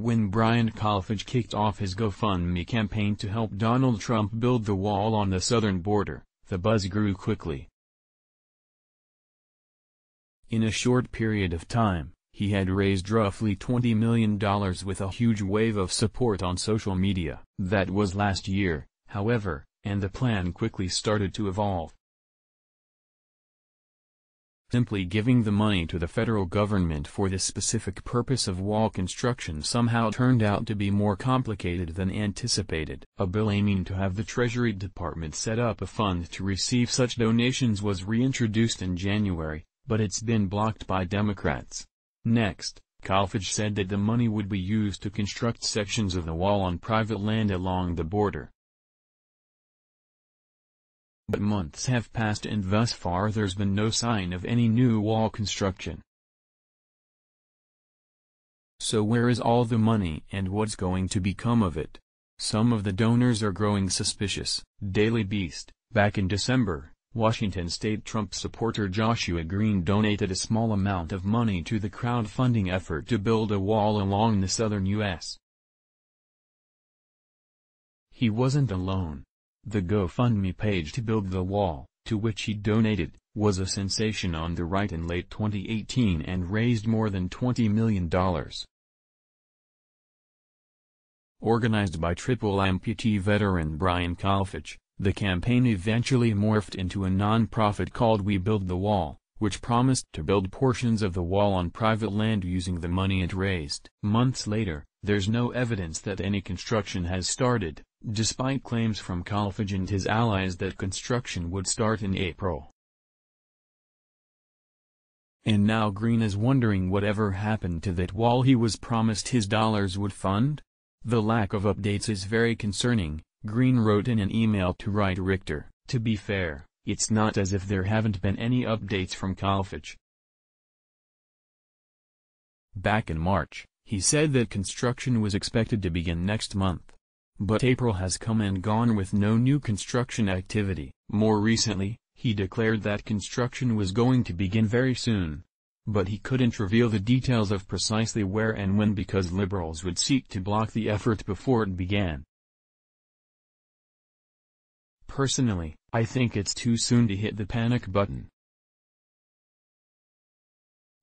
When Brian Kolfage kicked off his GoFundMe campaign to help Donald Trump build the wall on the southern border, the buzz grew quickly. In a short period of time, he had raised roughly $20 million with a huge wave of support on social media. That was last year, however, and the plan quickly started to evolve. Simply giving the money to the federal government for this specific purpose of wall construction somehow turned out to be more complicated than anticipated. A bill aiming to have the Treasury Department set up a fund to receive such donations was reintroduced in January, but it's been blocked by Democrats. Next, Kolfage said that the money would be used to construct sections of the wall on private land along the border. But months have passed and thus far there's been no sign of any new wall construction. So where is all the money and what's going to become of it? Some of the donors are growing suspicious. Daily Beast. Back in December, Washington state Trump supporter Joshua Green donated a small amount of money to the crowdfunding effort to build a wall along the southern U.S. He wasn't alone. The GoFundMe page to build the wall, to which he donated, was a sensation on the right in late 2018 and raised more than $20 million. Organized by triple amputee veteran Brian Kolfage, the campaign eventually morphed into a non-profit called We Build the Wall, which promised to build portions of the wall on private land using the money it raised. Months later, there's no evidence that any construction has started, despite claims from Kolfage and his allies that construction would start in April. And now Green is wondering whatever happened to that wall he was promised his dollars would fund? The lack of updates is very concerning, Green wrote in an email to Wright Richter. To be fair, it's not as if there haven't been any updates from Kolfage. Back in March, he said that construction was expected to begin next month. But April has come and gone with no new construction activity. More recently, he declared that construction was going to begin very soon. But he couldn't reveal the details of precisely where and when because liberals would seek to block the effort before it began. Personally, I think it's too soon to hit the panic button.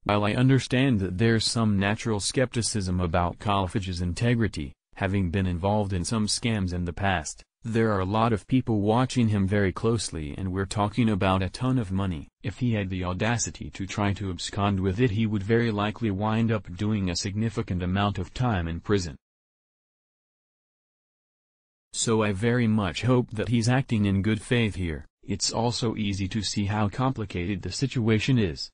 While I understand that there's some natural skepticism about Kolfage's integrity, having been involved in some scams in the past, there are a lot of people watching him very closely and we're talking about a ton of money. If he had the audacity to try to abscond with it, he would very likely wind up doing a significant amount of time in prison. So I very much hope that he's acting in good faith here. It's also easy to see how complicated the situation is.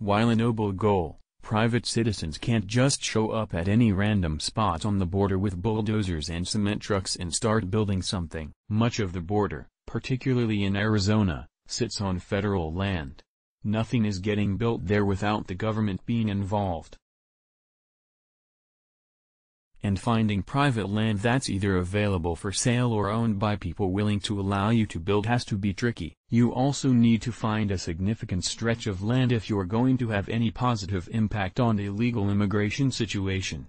While a noble goal, private citizens can't just show up at any random spot on the border with bulldozers and cement trucks and start building something. Much of the border, particularly in Arizona, sits on federal land. Nothing is getting built there without the government being involved. And finding private land that's either available for sale or owned by people willing to allow you to build has to be tricky. You also need to find a significant stretch of land if you're going to have any positive impact on the illegal immigration situation.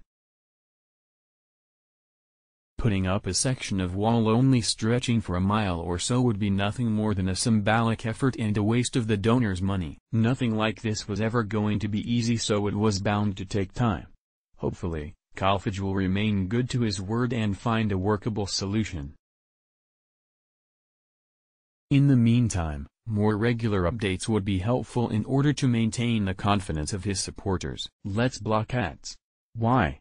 Putting up a section of wall only stretching for a mile or so would be nothing more than a symbolic effort and a waste of the donors' money. Nothing like this was ever going to be easy, so it was bound to take time. Hopefully, Kolfage will remain good to his word and find a workable solution. In the meantime, more regular updates would be helpful in order to maintain the confidence of his supporters. Let's block ads. Why?